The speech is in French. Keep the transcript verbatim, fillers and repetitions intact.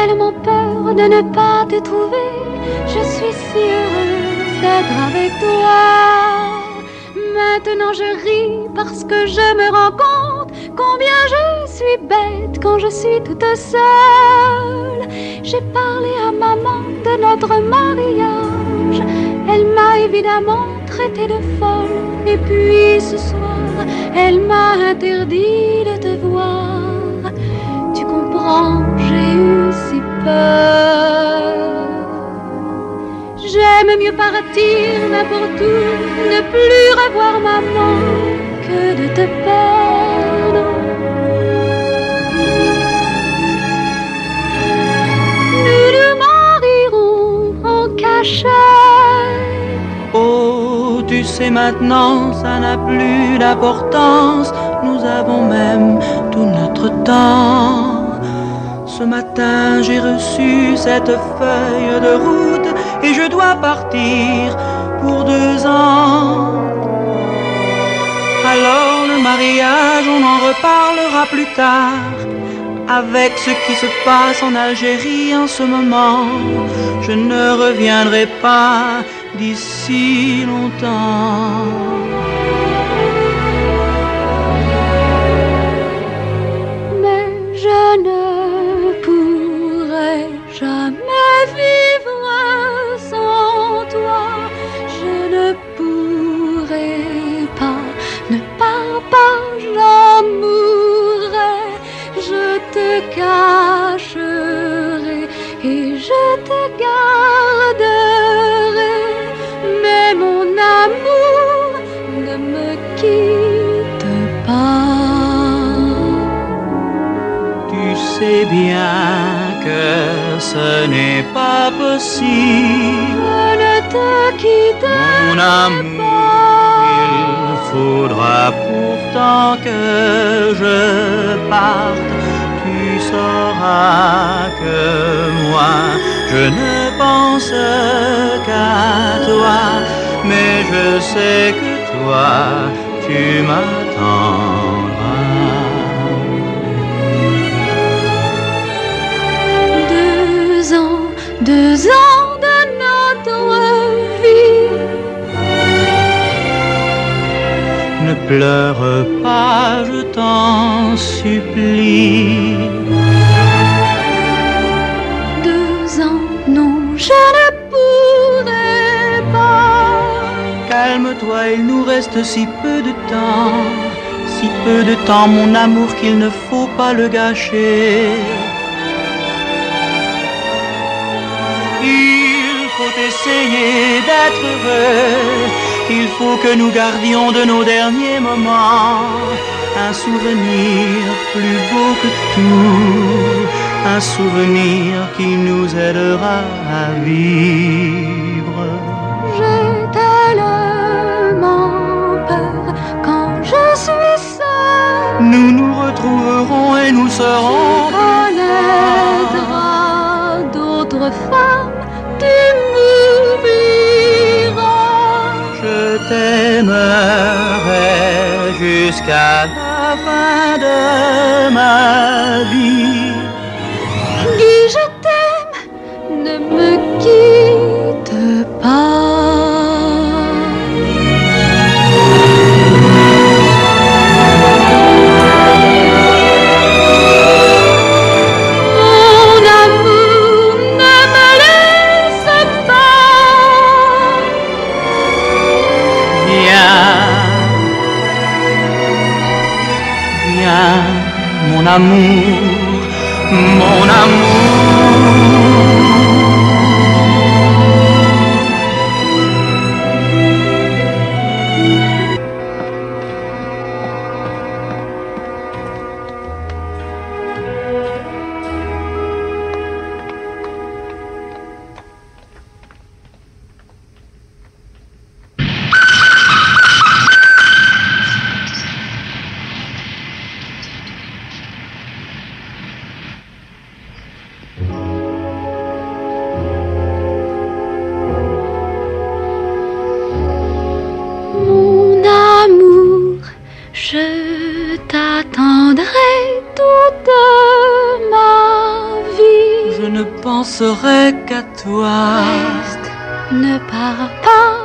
tellement peur de ne pas te trouver. Je suis si heureuse d'être avec toi. Maintenant je ris parce que je me rends compte combien je suis bête quand je suis toute seule. J'ai parlé à maman de notre mariage. Elle m'a évidemment traité de folle. Et puis ce soir, elle m'a interdit de te voir. Tu comprends, j'ai eu si peur. J'aime mieux partir n'importe où, ne plus revoir maman, que de te perdre. Nous nous marierons en cachette. Oh, tu sais maintenant, ça n'a plus d'importance. Nous avons même tout notre temps. Ce matin, j'ai reçu cette feuille de route et je dois partir pour deux ans. Alors le mariage, on en reparlera plus tard. Avec ce qui se passe en Algérie en ce moment, je ne reviendrai pas d'ici longtemps. Mais je ne pourrai jamais vivre sans toi. Je ne pourrai pas ne pas parler. J'en mourrai. Je te cacherai et je te garderai. Mais mon amour ne me quitte pas. Tu sais bien que ce n'est pas possible. Je ne te quitte pas. Mon amour, il faudra pourtant que je parte. Tu sauras que moi, je ne pense qu'à toi. Mais je sais que toi, tu m'attendras. Deux ans de notre vie. Ne pleure pas, je t'en supplie. Deux ans, non, je ne pourrai pas. Calme-toi, il nous reste si peu de temps. Si peu de temps, mon amour, qu'il ne faut pas le gâcher. Il faut essayer d'être heureux. Il faut que nous gardions de nos derniers moments un souvenir plus beau que tout, un souvenir qui nous aidera à vivre. J'ai tellement peur quand je suis seule. Nous nous retrouverons et nous serons connaître d'autres femmes. Tu m'oublieras. Je t'aimerai jusqu'à la fin de ma vie. Guige, je t'aime, ne me quitte pas. Mon amour, mon amour. penserai qu'à toi. Reste, ne pars pas.